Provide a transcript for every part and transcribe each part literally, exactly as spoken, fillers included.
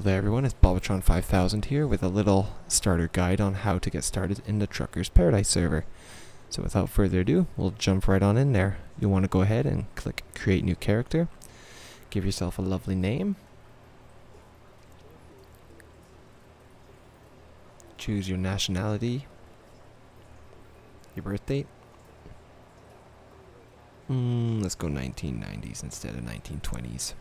Hello there everyone, it's Bobitron five thousand here with a little starter guide on how to get started in the Truckers Paradise server. So without further ado, we'll jump right on in there. You'll want to go ahead and click create new character. Give yourself a lovely name. Choose your nationality, your birth date. Mm, let's go nineteen nineties instead of nineteen twenties.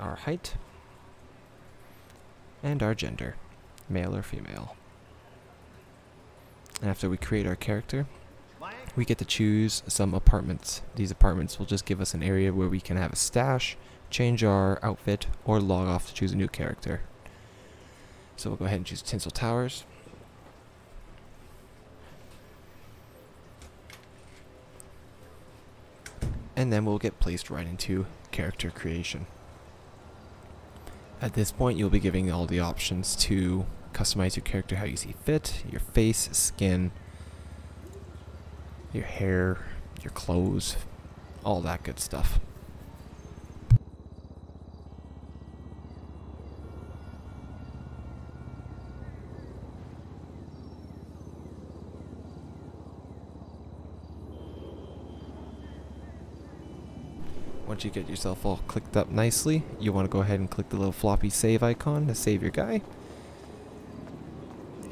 Our height, and our gender, male or female. And after we create our character, we get to choose some apartments. These apartments will just give us an area where we can have a stash, change our outfit, or log off to choose a new character. So we'll go ahead and choose Tinsel Towers. And then we'll get placed right into character creation. At this point, you'll be giving all the options to customize your character how you see fit, your face, skin, your hair, your clothes, all that good stuff. Once you get yourself all clicked up nicely, you want to go ahead and click the little floppy save icon to save your guy.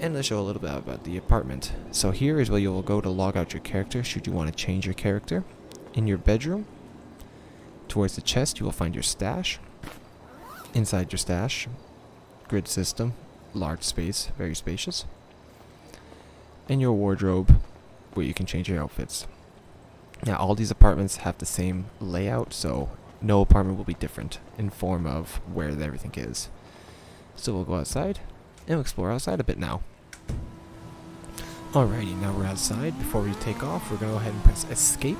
And let's show a little bit about the apartment. So here is where you will go to log out your character should you want to change your character. In your bedroom, towards the chest, you will find your stash. Inside your stash, grid system, large space, very spacious. And your wardrobe, where you can change your outfits. Now all these apartments have the same layout, so no apartment will be different in form of where everything is. So we'll go outside and we'll explore outside a bit now. Alrighty, now we're outside. Before we take off, we're going to go ahead and press escape.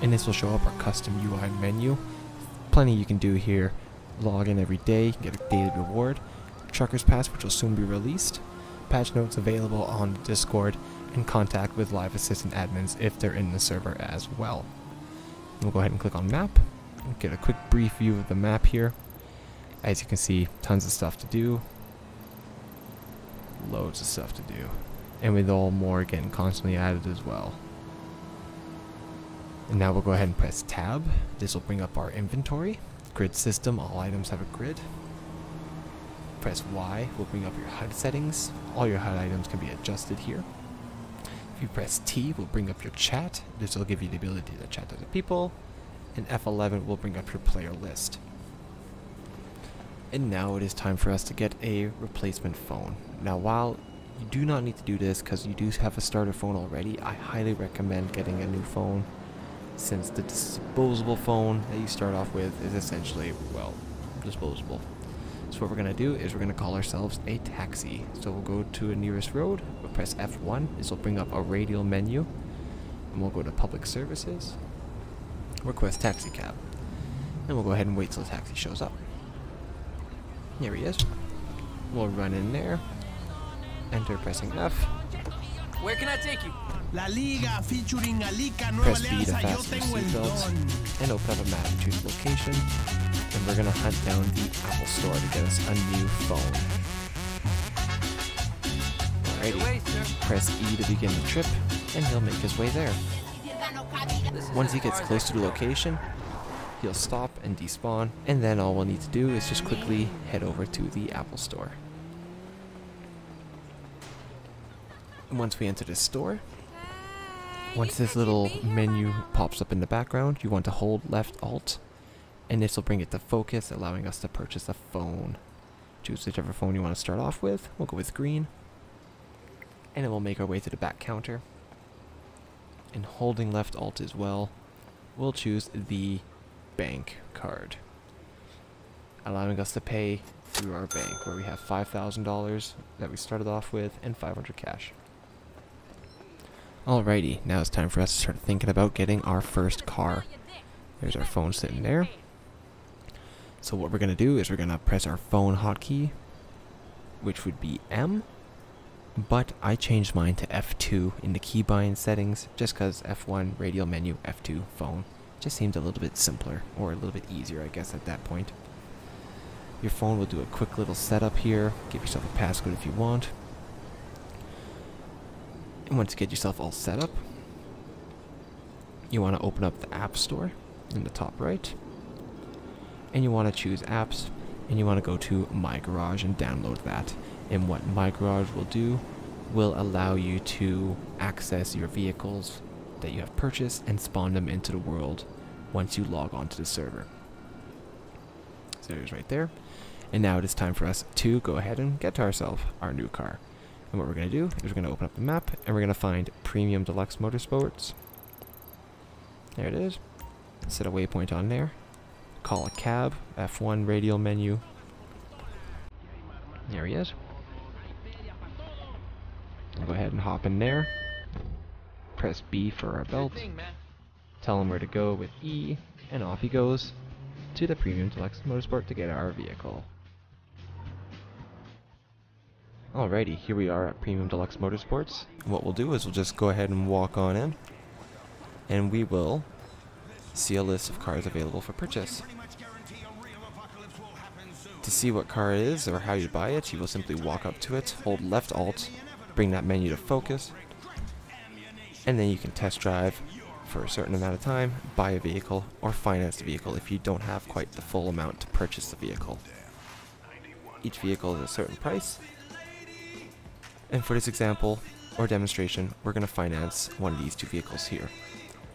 And this will show up our custom U I menu. Plenty you can do here. Log in every day, get a daily reward. Trucker's Pass, which will soon be released. Patch notes available on Discord. And contact with live assistant admins if they're in the server as well. We'll go ahead and click on map. Get a quick brief view of the map here. As you can see, tons of stuff to do. Loads of stuff to do. And with all more getting constantly added as well. And now we'll go ahead and press tab. This will bring up our inventory. Grid system, all items have a grid. Press Y will bring up your H U D settings. All your H U D items can be adjusted here. If you press T, we'll bring up your chat. This will give you the ability to chat to the people. And F eleven will bring up your player list. And now it is time for us to get a replacement phone. Now while you do not need to do this because you do have a starter phone already, I highly recommend getting a new phone since the disposable phone that you start off with is essentially, well, disposable. So what we're going to do is we're going to call ourselves a taxi. So we'll go to a nearest road, we'll press F one, this will bring up a radial menu, and we'll go to public services, request taxi cab, and we'll go ahead and wait till the taxi shows up. Here he is. We'll run in there, enter pressing F. Where can I take you? La liga featuring Alica Nueva. Press B to fasten seatbelts, and open up a map, choose location. And we're going to hunt down the Apple Store to get us a new phone. Alrighty, press E to begin the trip, and he'll make his way there. Once he gets close to the location, he'll stop and despawn, and then all we'll need to do is just quickly head over to the Apple Store. And once we enter the store, once this little menu pops up in the background, you want to hold left alt. And this will bring it to focus, allowing us to purchase a phone. Choose whichever phone you want to start off with. We'll go with green. And then we'll make our way to the back counter. And holding left alt as well, we'll choose the bank card, allowing us to pay through our bank, where we have five thousand dollars that we started off with and five hundred cash. Alrighty, now it's time for us to start thinking about getting our first car. There's our phone sitting there. So what we're going to do is we're going to press our phone hotkey, which would be M, but I changed mine to F two in the keybind settings just because F one, radial menu, F two, phone. Just seemed a little bit simpler, or a little bit easier, I guess, at that point. Your phone will do a quick little setup here. Give yourself a passcode if you want. And once you get yourself all set up, you want to open up the App Store in the top right. And you want to choose apps, and you want to go to My Garage and download that. And what My Garage will do will allow you to access your vehicles that you have purchased and spawn them into the world once you log on to the server. So it is right there. And now it is time for us to go ahead and get to ourselves our new car. And what we're going to do is we're going to open up the map and we're going to find Premium Deluxe Motorsports. There it is. Set a waypoint on there. Call a cab. F one radial menu. There he is. Go ahead and hop in there. Press B for our belt. Tell him where to go with E, and off he goes to the Premium Deluxe Motorsport to get our vehicle. Alrighty, here we are at Premium Deluxe Motorsports. What we'll do is we'll just go ahead and walk on in, and we will see a list of cars available for purchase. To see what car it is or how you buy it, you will simply walk up to it, hold left alt, bring that menu to focus, and then you can test drive for a certain amount of time, buy a vehicle, or finance the vehicle if you don't have quite the full amount to purchase the vehicle. Each vehicle is a certain price, and for this example or demonstration, we're going to finance one of these two vehicles here.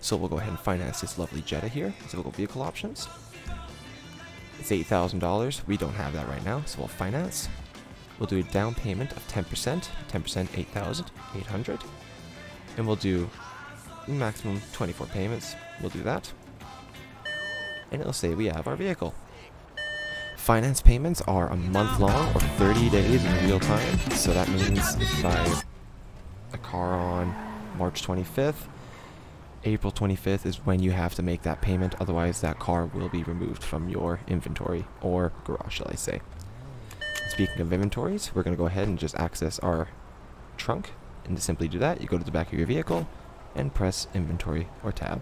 So we'll go ahead and finance this lovely Jetta here. So we'll go vehicle options. It's eight thousand dollars. We don't have that right now, so we'll finance. We'll do a down payment of ten percent, ten percent eight thousand eight hundred, and we'll do maximum twenty-four payments. We'll do that, and it'll say we have our vehicle. Finance payments are a month long or thirty days in real time, so that means if I buy a car on March twenty-fifth, April twenty-fifth is when you have to make that payment, otherwise that car will be removed from your inventory, or garage, shall I say. Speaking of inventories, we're going to go ahead and just access our trunk, and to simply do that, you go to the back of your vehicle and press inventory or tab.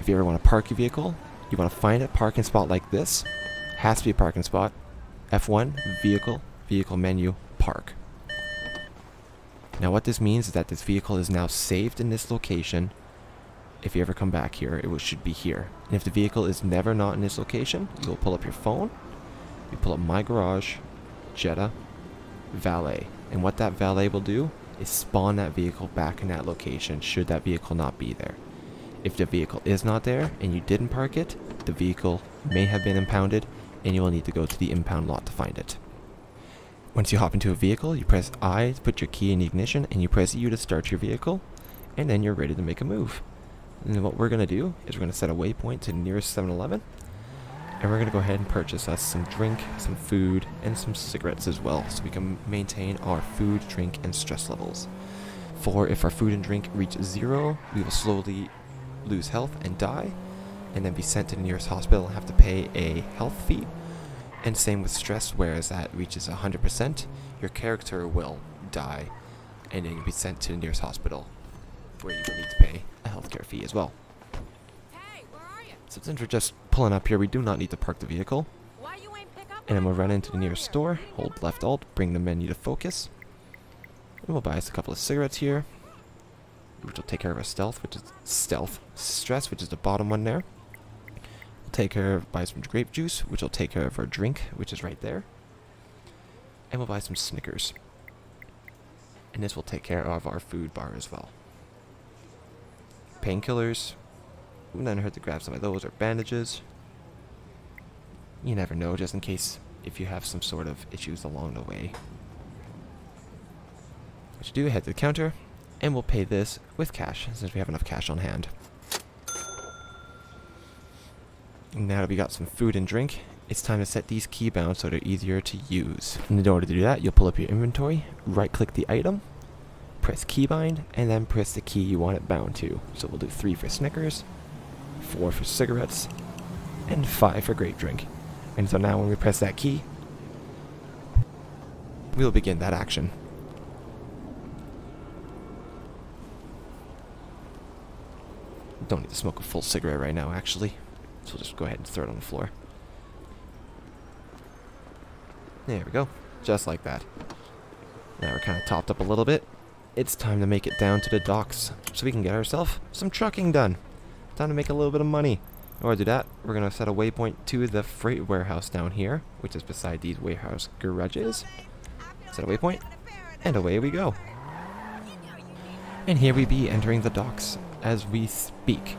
If you ever want to park your vehicle, you want to find a parking spot like this. Has to be a parking spot. F one, vehicle, vehicle menu, park. Now what this means is that this vehicle is now saved in this location. If you ever come back here, it should be here. And if the vehicle is never not in this location, you will pull up your phone. You pull up My Garage, Jetta, Valet, and what that Valet will do is spawn that vehicle back in that location should that vehicle not be there. If the vehicle is not there and you didn't park it, the vehicle may have been impounded and you will need to go to the impound lot to find it. Once you hop into a vehicle, you press I to put your key in the ignition and you press U to start your vehicle, and then you're ready to make a move. And what we're going to do is we're going to set a waypoint to the nearest seven eleven. And we're going to go ahead and purchase us some drink, some food, and some cigarettes as well, so we can maintain our food, drink, and stress levels. For if our food and drink reach zero, we will slowly lose health and die, and then be sent to the nearest hospital and have to pay a health fee. And same with stress, whereas that reaches one hundred percent, your character will die, and then you'll be sent to the nearest hospital, where you will need to pay a healthcare fee as well. So since we're just pulling up here, we do not need to park the vehicle. And then we'll run into the nearest store, hold left alt, bring the menu to focus. And we'll buy us a couple of cigarettes here, which will take care of our stealth, which is stealth stress, which is the bottom one there. We'll take care of, buy some grape juice, which will take care of our drink, which is right there. And we'll buy some Snickers. And this will take care of our food bar as well. Painkillers. Wouldn't unhurt to grab some of those, or bandages. You never know, just in case if you have some sort of issues along the way. What you do, head to the counter, and we'll pay this with cash, since we have enough cash on hand. Now that we got some food and drink, it's time to set these key bounds so they're easier to use. In order to do that, you'll pull up your inventory, right-click the item, press keybind, and then press the key you want it bound to. So we'll do three for Snickers, four for cigarettes, and five for grape drink. And so now when we press that key, we'll begin that action. Don't need to smoke a full cigarette right now, actually. So we'll just go ahead and throw it on the floor. There we go. Just like that. Now we're kind of topped up a little bit. It's time to make it down to the docks so we can get ourselves some trucking done. Time to make a little bit of money. In order to do that, we're going to set a waypoint to the freight warehouse down here, which is beside these warehouse garages. Set a waypoint, and away we go. And here we be entering the docks as we speak.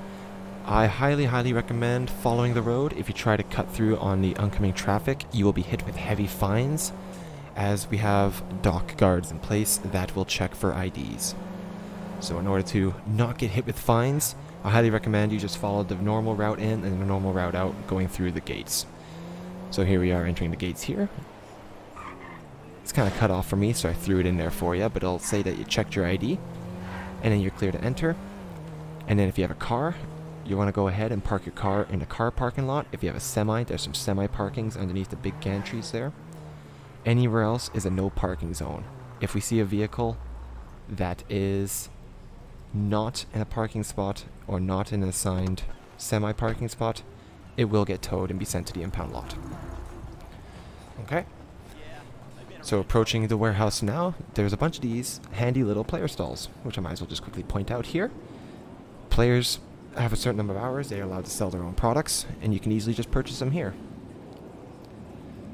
I highly, highly recommend following the road. If you try to cut through on the oncoming traffic, you will be hit with heavy fines, as we have dock guards in place that will check for I Ds. So in order to not get hit with fines, I highly recommend you just follow the normal route in and the normal route out going through the gates. So here we are entering the gates here. It's kind of cut off for me, so I threw it in there for you, but it'll say that you checked your I D, and then you're clear to enter. And then if you have a car, you want to go ahead and park your car in the car parking lot. If you have a semi, there's some semi parkings underneath the big gantries there. Anywhere else is a no parking zone. If we see a vehicle that is not in a parking spot or not in an assigned semi parking spot, it will get towed and be sent to the impound lot. Okay. So approaching the warehouse now, there's a bunch of these handy little player stalls, which I might as well just quickly point out here. Players have a certain number of hours, they are allowed to sell their own products, and you can easily just purchase them here.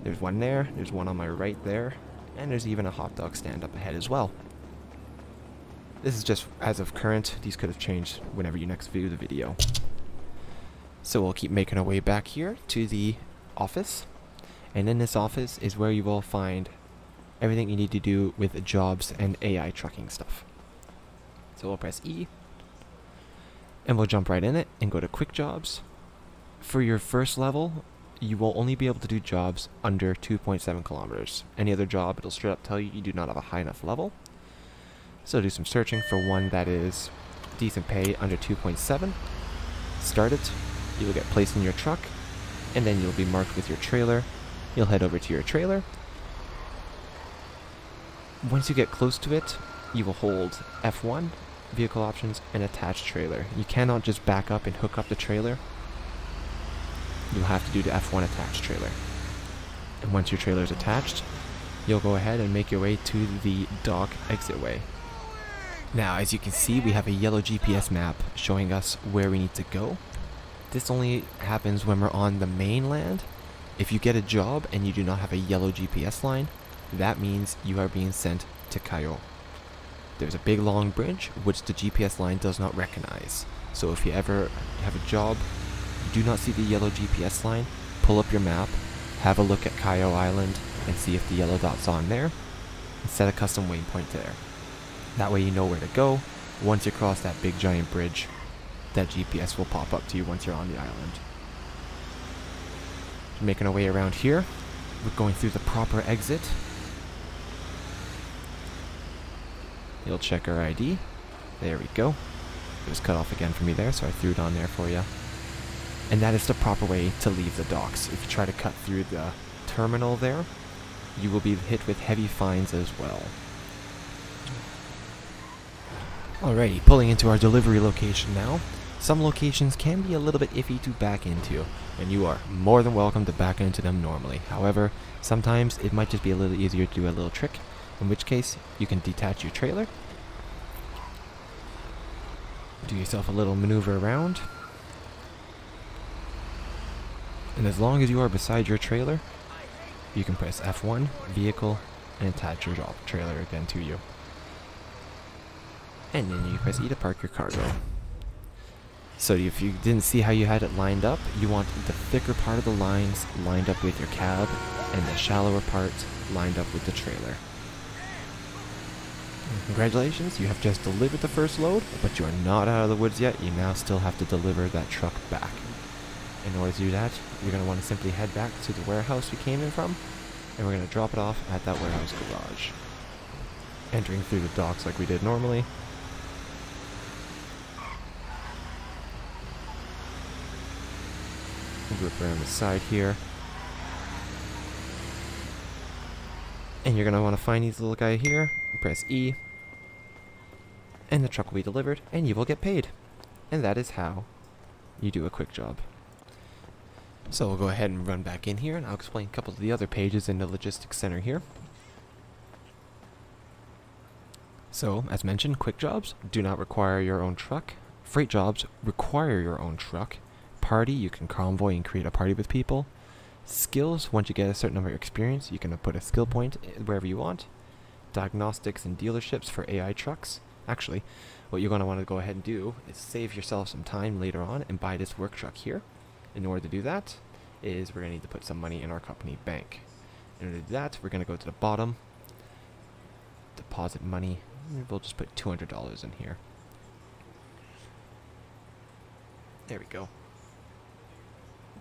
There's one there, there's one on my right there, and there's even a hot dog stand up ahead as well. This is just as of current, these could have changed whenever you next view the video. So we'll keep making our way back here to the office, and in this office is where you will find everything you need to do with jobs and A I trucking stuff. So we'll press E, and we'll jump right in it and go to Quick Jobs. For your first level, you will only be able to do jobs under two point seven kilometers. Any other job, it'll straight up tell you you do not have a high enough level. So do some searching for one that is decent pay under two point seven. Start it, you will get placed in your truck, and then you'll be marked with your trailer. You'll head over to your trailer. Once you get close to it, you will hold F one, vehicle options, and attach trailer. You cannot just back up and hook up the trailer. You'll have to do the F one attached trailer. And once your trailer is attached, you'll go ahead and make your way to the dock exit way. Now, as you can see, we have a yellow G P S map showing us where we need to go. This only happens when we're on the mainland. If you get a job and you do not have a yellow G P S line, that means you are being sent to Cayo. There's a big long bridge which the G P S line does not recognize. So if you ever have a job, do not see the yellow G P S line, pull up your map, have a look at Cayo Island, and see if the yellow dot's on there, and set a custom waypoint there. That way you know where to go. Once you cross that big giant bridge, that G P S will pop up to you once you're on the island. Making our way around here, we're going through the proper exit. You'll check our I D. There we go. It was cut off again for me there, so I threw it on there for you. And that is the proper way to leave the docks. If you try to cut through the terminal there, you will be hit with heavy fines as well. Alrighty, pulling into our delivery location now. Some locations can be a little bit iffy to back into, and you are more than welcome to back into them normally. However, sometimes it might just be a little easier to do a little trick, in which case you can detach your trailer, do yourself a little maneuver around, and as long as you are beside your trailer, you can press F one, vehicle, and attach your trailer again to you. And then you press E to park your cargo. So if you didn't see how you had it lined up, you want the thicker part of the lines lined up with your cab, and the shallower part lined up with the trailer. Congratulations, you have just delivered the first load, but you are not out of the woods yet. You now still have to deliver that truck back. In order to do that, you're going to want to simply head back to the warehouse you came in from, and we're going to drop it off at that warehouse garage. Entering through the docks like we did normally. We'll whip around the side here. And you're going to want to find these little guy here, press E, and the truck will be delivered, and you will get paid. And that is how you do a quick job. So we'll go ahead and run back in here, and I'll explain a couple of the other pages in the logistics center here. So, as mentioned, quick jobs do not require your own truck. Freight jobs require your own truck. Party, you can convoy and create a party with people. Skills, once you get a certain number of experience, you can put a skill point wherever you want. Diagnostics and dealerships for A I trucks. Actually, what you're going to want to go ahead and do is save yourself some time later on and buy this work truck here. In order to do that, is we're going to need to put some money in our company bank. In order to do that, we're going to go to the bottom, deposit money. We'll just put two hundred dollars in here. There we go.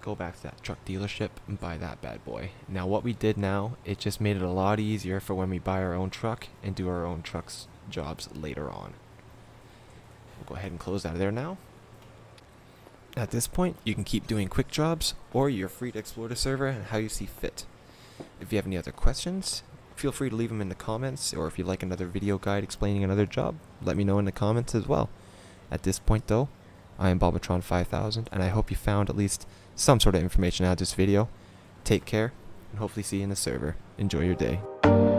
Go back to that truck dealership and buy that bad boy. Now what we did now, it just made it a lot easier for when we buy our own truck and do our own truck's jobs later on. We'll go ahead and close out of there now. At this point, you can keep doing quick jobs, or you're free to explore the server and how you see fit. If you have any other questions, feel free to leave them in the comments, or if you'd like another video guide explaining another job, let me know in the comments as well. At this point though, I am Bobitron five thousand, and I hope you found at least some sort of information out of this video. Take care, and hopefully see you in the server. Enjoy your day.